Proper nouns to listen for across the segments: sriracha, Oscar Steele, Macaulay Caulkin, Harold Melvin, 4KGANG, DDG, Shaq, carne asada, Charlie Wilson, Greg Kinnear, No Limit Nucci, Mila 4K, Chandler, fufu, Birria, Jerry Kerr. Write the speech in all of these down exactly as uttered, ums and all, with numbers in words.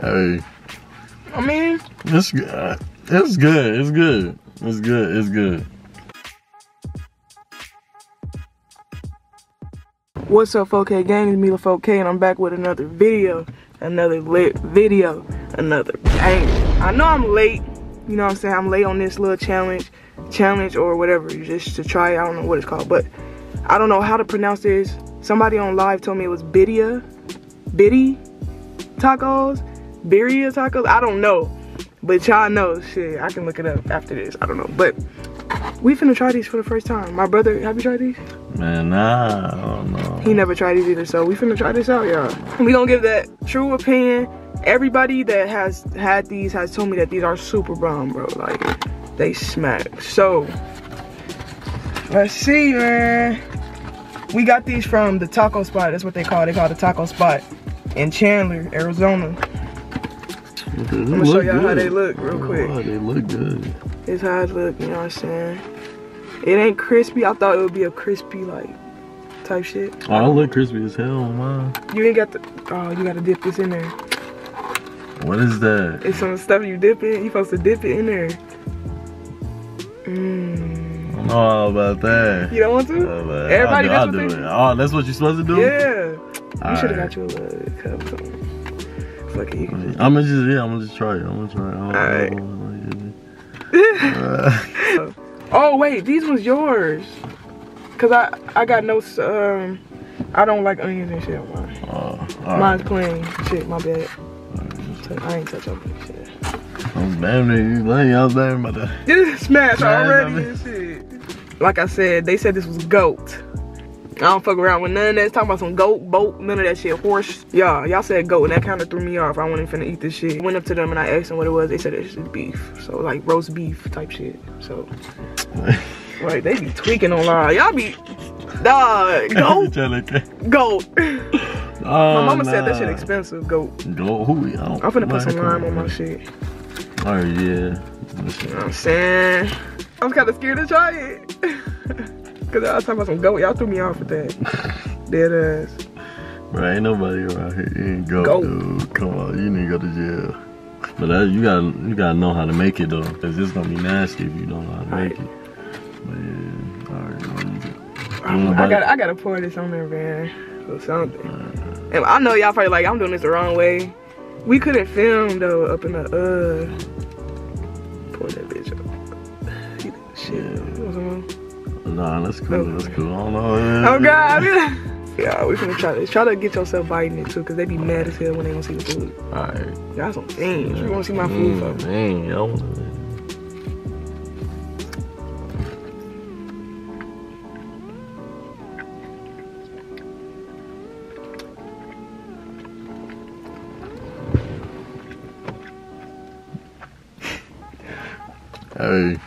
Hey. I mean, it's, uh, it's good. It's good. It's good. It's good. What's up, four K gang? It's Mila four K, and I'm back with another video. Another lit video. Another bang. I know I'm late. You know what I'm saying? I'm late on this little challenge. Challenge or whatever. Just to try it. I don't know what it's called. But I don't know how to pronounce this. Somebody on live told me it was Birria. Biddy tacos. Birria tacos? I don't know. But y'all know. Shit, I can look it up after this. I don't know. But we finna try these for the first time. My brother, have you tried these? Man, nah, I don't know. He never tried these either. So we finna try this out, y'all. We gonna give that true opinion. Everybody that has had these has told me that these are super bomb, bro. Like, they smack. So, let's see, man. We got these from the taco spot. That's what they call it. They call it the taco spot in Chandler, Arizona. Dude, I'm gonna show y'all how they look real quick. Oh, they look good. It's how it look, you know what I'm saying? It ain't crispy. I thought it would be a crispy, like, type shit. Oh, it look crispy as hell, man. You ain't got the, oh, you gotta dip this in there. What is that? It's some stuff you dip in. You supposed to dip it in there. Mmm. I don't know all about that. You don't want to? Uh, Everybody, I'll do, that's I'll what do it. Oh, that's what you're supposed to do? Yeah. All you should've right. got you a little cup. Fuck it, you can just I'm gonna just, yeah, I'm gonna just try it. I'm gonna try it. All, all right. right. uh. Oh wait, these was yours. Cause I I got no um I don't like onions and shit. Mine. Uh, Mine's right. plain. Shit, my bad. Right. I ain't touch up this shit. I'm damn near you lying. I was damn about that. This is smash already and shit. Like I said, they said this was goat. I don't fuck around with none of that. It's talking about some goat, boat, none of that shit. Horse. Y'all, y'all said goat, and that kind of threw me off. I wasn't finna eat this shit. Went up to them and I asked them what it was. They said it's just beef. So, like, roast beef type shit. So, right, they be tweaking online. Y'all be, dog, goat. Goat. Uh, my mama nah. said that shit expensive, goat. Goat, who? I don't I'm finna put some lime on my shit. Oh, yeah. You know what I'm saying? I'm kinda scared to try it. Cause I was talking about some goat, y'all threw me off with that. Dead ass. Bro, ain't nobody around here eating goat, goat, dude. Come on, you need to go to jail. But that, you gotta, you gotta know how to make it though, cause it's gonna be nasty if you don't know how to all make right. it. But yeah, all right, all right. I gotta, I gotta pour this on there, man, or something. Right. And I know y'all probably like, I'm doing this the wrong way. We couldn't film though up in the uh. Pour that bitch up. Eat that shit. Yeah. What's on? Nah, that's cool, okay. that's cool. I don't know. Man. Oh, God. Yeah, we finna try this. Try to get yourself biting it, too, because they be mad as hell when they don't see the food. All right. That's some things. You want to see my food, mm, though. Man, you don't want to. Hey.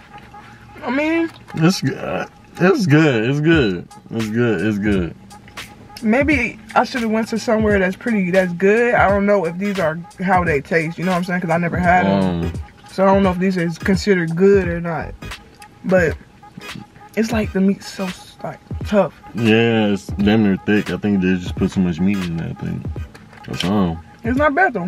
I mean, it's good. It's good, it's good, it's good, it's good. Maybe I should have went to somewhere that's pretty, that's good. I don't know if these are how they taste, you know what I'm saying? Cause I never had um, them. So I don't know if these is considered good or not. But it's like the meat's so like tough. Yeah, it's damn near thick. I think they just put so much meat in that thing. That's all. It's not bad though.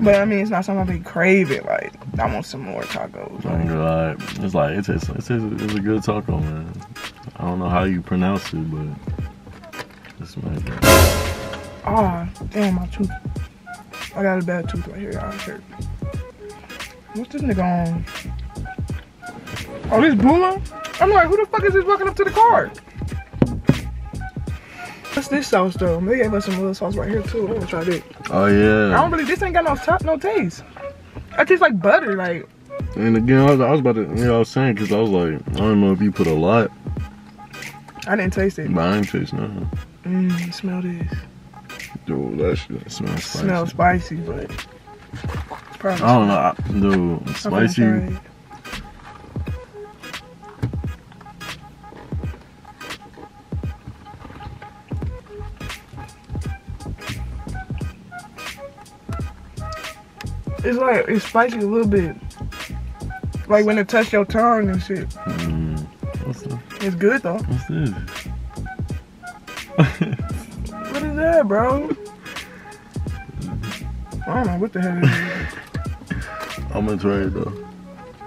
But I mean, it's not something I be craving. Like, I want some more tacos. Like. Right. It's like, it's, it's, it's, it's a good taco, man. I don't know how you pronounce it, but it's my good. Ah, oh, damn, my tooth. I got a bad tooth right here, y'all. Sure. What's this nigga on? Oh, this Bula? I'm like, who the fuck is this walking up to the car? What's this sauce though? They gave us some little sauce right here too. Let me try this. Oh yeah. I don't really. This ain't got no top, no taste. It tastes like butter, like. And again, I was, I was about to. You know, I was saying because I was like, I don't know if you put a lot. I didn't taste it. But I didn't taste nothing. Mmm. Smell this. Dude, that shit smells spicy. Smells spicy, but. It's probably I don't know, dude. Spicy. Okay, it's like, it's spicy a little bit. Like when it touch your tongue and shit. Mm, what's this? It's good though. What's this? What is that, bro? I don't know what the hell it is. I'm gonna try it though.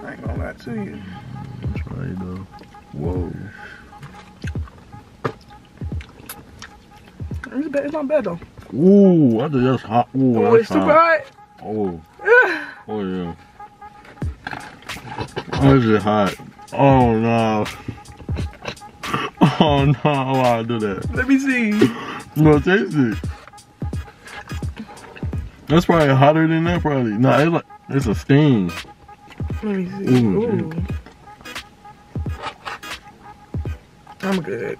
I ain't gonna lie to you. I'm gonna try it though. Whoa. It's, bad. It's not bad though. Ooh, I think that's hot. Ooh, oh, that's it's hot. Super hot. Oh. Oh yeah. Oh, this is hot. Oh no. Oh no, why I do that? Let me see. No, taste it. That's probably hotter than that, probably. Nah, it's like it's a steam. Let me see. Ooh. Ooh. I'm good.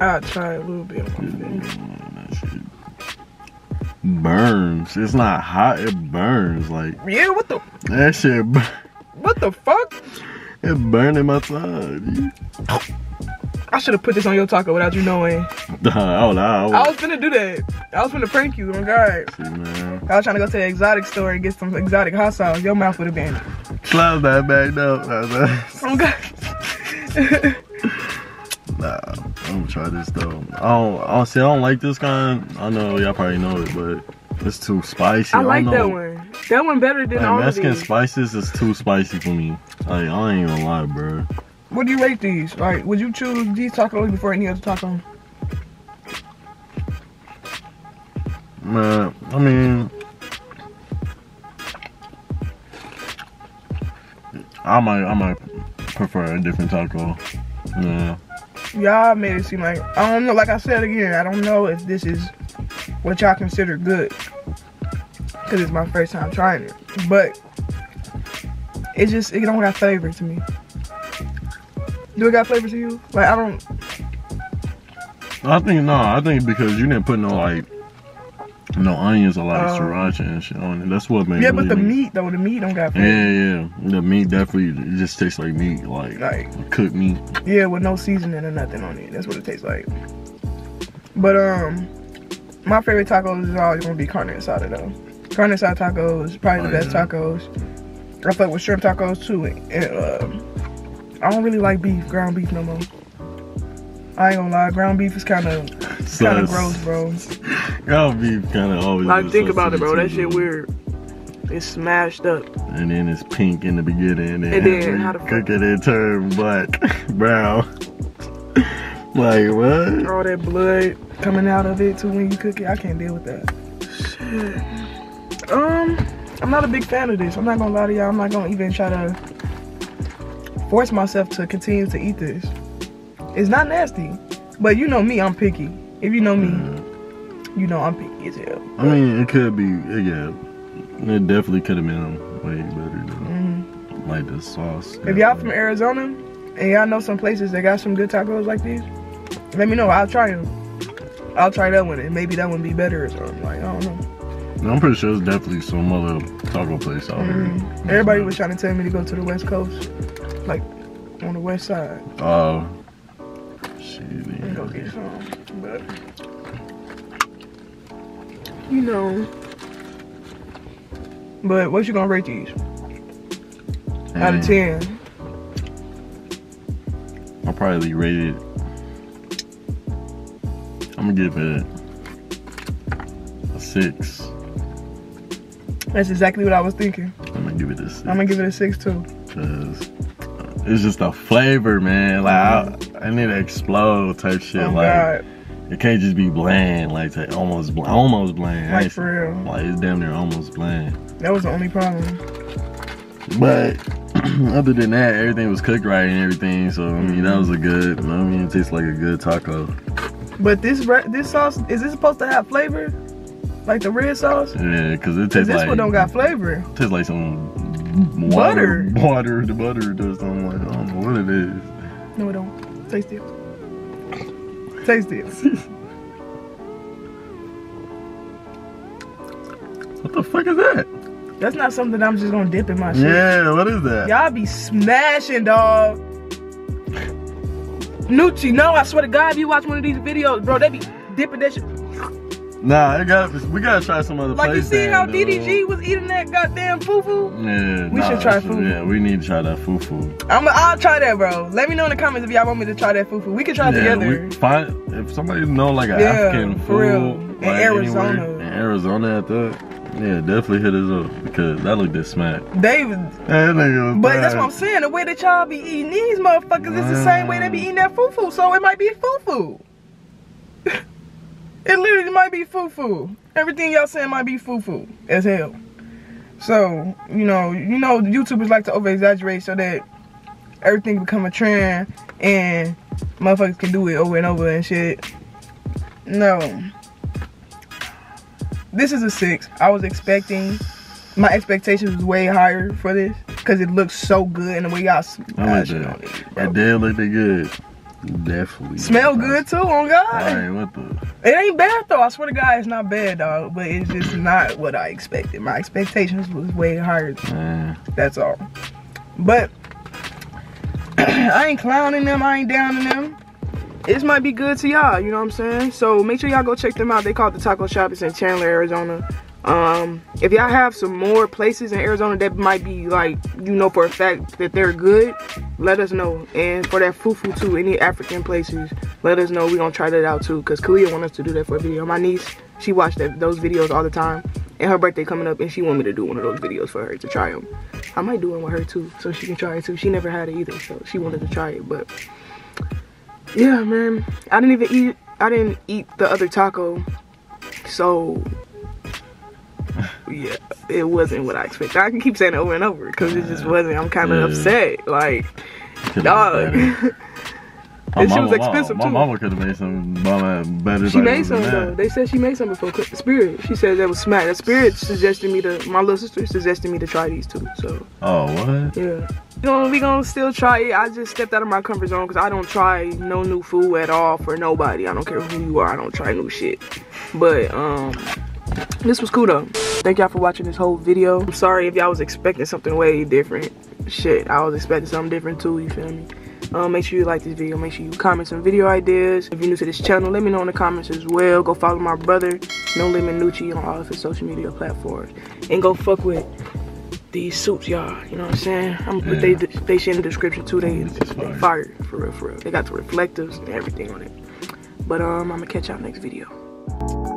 I'll try a little bit on my face. That shit burns. It's not hot, it burns. Like, yeah, what the? That shit burns. What the fuck? It burned in my side. I should have put this on your taco without you knowing. Nah, I, was, I, was. I was finna do that. I was finna prank you, oh God. See, man. I was trying to go to the exotic store and get some exotic hot sauce. Your mouth would have been. Slide that back up. Oh God. Nah, I'm gonna try this though. I don't, I don't see. I don't like this kind. I know y'all probably know it, but it's too spicy. I like I that one. That one better than like, all Mexican of these. Spices is too spicy for me. Like I ain't even lie, bro. What do you rate these? Like, would you choose these tacos before any other taco? Man, I mean, I might, I might prefer a different taco. Yeah. Y'all made it seem like, I don't know, like I said again, I don't know if this is what y'all consider good. Because it's my first time trying it. But, it just, it don't got flavor to me. Do it got flavor to you? Like, I don't. I think, no, I think because you didn't put no, like, no onions or, like, um, sriracha and shit on it. That's what made it. Yeah, but the meat, though, the meat don't got flavor. Yeah, yeah, the meat definitely, it just tastes like meat, like, like cooked meat. Yeah, with no seasoning or nothing on it. That's what it tastes like. But, um, my favorite tacos is always going to be carne asada, though. Carne asada tacos, probably oh, the best yeah. tacos. I fuck with shrimp tacos, too. And, um, I don't really like beef, ground beef no more. I ain't gonna lie, ground beef is kind of kind of gross, bro. Ground beef kind of always. Like think so about it, bro. That shit weird. It's smashed up. And then it's pink in the beginning, and, and then how the cook it and turn black, brown. Like what? All that blood coming out of it too when you cook it. I can't deal with that. Shit. Um, I'm not a big fan of this. I'm not gonna lie to y'all. I'm not gonna even try to force myself to continue to eat this. It's not nasty, but you know me, I'm picky. If you know me, yeah. you know I'm picky as hell. I mean, it could be, yeah, it definitely could have been way better though. Mm-hmm. Like the sauce. If y'all from Arizona, and y'all know some places that got some good tacos like these, let me know, I'll try them. I'll try that one, and maybe that one be better or something, like, I don't know. I'm pretty sure there's definitely some other taco place out mm-hmm. here. That's Everybody nice. was trying to tell me to go to the West Coast, like, on the west side. Oh. Uh, I'm gonna get some, but you know. But what you gonna rate these? Mm. Out of ten. I'll probably rate it. I'm gonna give it a six. That's exactly what I was thinking. I'm gonna give it a six. I'm gonna give it a six too. Cause it's just the flavor, man. Like mm-hmm. I, I need to explode type shit. Oh, like God. It can't just be bland. Like almost, bl almost bland. Like for real. Like it's damn near almost bland. That was the only problem. But other than that, everything was cooked right and everything. So I mean, that was a good. I mean, it tastes like a good taco. But this this sauce is this supposed to have flavor? Like the red sauce? Yeah, cause it tastes Cause this like this one don't got flavor. Tastes like some. Water, butter, water, the butter does something like I don't know what it is. No, it don't. Taste it. Taste it. What the fuck is that? That's not something I'm just gonna dip in my shit. Yeah, what is that? Y'all be smashing, dog. Nucci, no, I swear to God, if you watch one of these videos, bro, they be dipping that shit. Nah, it got, we gotta try some other like place. Like you see how D D G was eating that goddamn fufu? Yeah, we nah, should try fufu. Yeah, we need to try that fufu. I'm, I'll try that, bro. Let me know in the comments if y'all want me to try that fufu. We can try yeah, together. We find, if somebody know like an yeah, African food for real. In like Arizona, anywhere, in Arizona at that. Yeah, definitely hit us up because that looked this smack. They was, that nigga was but bad. That's what I'm saying. The way that y'all be eating these motherfuckers mm. is the same way they be eating that fufu. So it might be fufu. It literally might be fufu. Everything y'all saying might be fufu as hell. So you know, you know, YouTubers like to over exaggerate so that everything become a trend and motherfuckers can do it over and over and shit. No. This is a six. I was expecting, my expectations was way higher for this because it looks so good and the way y'all smell it. It did look good. Definitely. Smell good too, on God. All right, what the? It ain't bad though. I swear to God, it's not bad, dog. But it's just not what I expected. My expectations was way higher. Man. That's all. But I ain't clowning them. I ain't downing them. This might be good to y'all, you know what I'm saying? So make sure y'all go check them out. They call it the Taco Shop. It's in Chandler, Arizona. Um, if y'all have some more places in Arizona that might be like, you know for a fact that they're good, let us know. And for that fufu too, any African places, let us know. We're going to try that out too because Kalia wants us to do that for a video. My niece, she watched that, those videos all the time. And her birthday coming up and she wanted me to do one of those videos for her to try them. I might do one with her too so she can try it too. She never had it either so she wanted to try it but... Yeah, man, I didn't even eat, I didn't eat the other taco, so, yeah, it wasn't what I expected. I can keep saying it over and over, because it just wasn't. I'm kind of yeah. upset, like, dog, and she was expensive, my, too. My mama could have made something better. She made something, though. They said she made something for Spirit. She said that was smack. That Spirit suggested me to, my little sister suggested me to try these, too, so. Oh, what? Yeah. You know, we gonna still try it. I just stepped out of my comfort zone because I don't try no new food at all for nobody. I don't care who you are. I don't try new shit. But um, this was cool though. Thank y'all for watching this whole video. I'm sorry if y'all was expecting something way different. Shit, I was expecting something different too. You feel me? Um, make sure you like this video. Make sure you comment some video ideas. If you're new to this channel, let me know in the comments as well. Go follow my brother, No Limit Nucci, on all of his social media platforms, and go fuck with these soups, y'all. You know what I'm saying? I'm gonna yeah. put they, they shit in the description too. They, they fire, for real, for real. They got the reflectives and everything on it. But um, I'm gonna catch y'all next video.